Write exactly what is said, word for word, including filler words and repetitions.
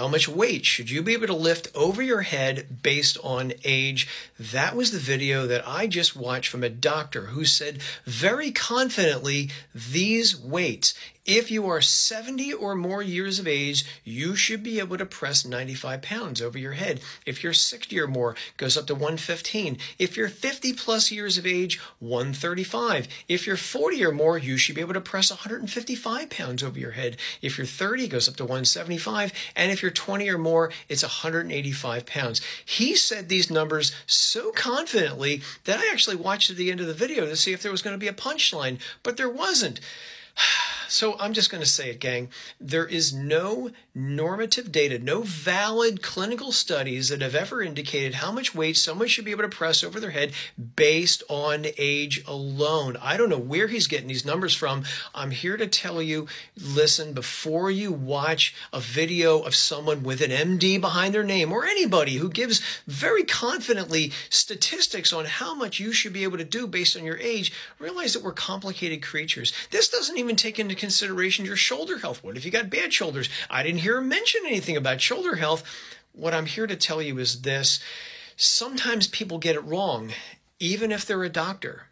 How much weight should you be able to lift over your head based on age? That was the video that I just watched from a doctor who said very confidently these weights. If you are seventy or more years of age, you should be able to press ninety-five pounds over your head. If you're sixty or more, it goes up to one fifteen. If you're fifty plus years of age, one thirty-five. If you're forty or more, you should be able to press one hundred fifty-five pounds over your head. If you're thirty, it goes up to one seventy-five. And if you're twenty or more, it's one hundred eighty-five pounds. He said these numbers so confidently that I actually watched at the end of the video to see if there was going to be a punchline, but there wasn't. So I'm just going to say it, gang. There is no normative data, no valid clinical studies that have ever indicated how much weight someone should be able to press over their head based on age alone. I don't know where he's getting these numbers from. I'm here to tell you, listen, before you watch a video of someone with an M D behind their name or anybody who gives very confidently statistics on how much you should be able to do based on your age, realize that we're complicated creatures. This doesn't even take into consideration your shoulder health. What if you got bad shoulders? I didn't hear him mention anything about shoulder health. What I'm here to tell you is this. Sometimes people get it wrong, even if they're a doctor.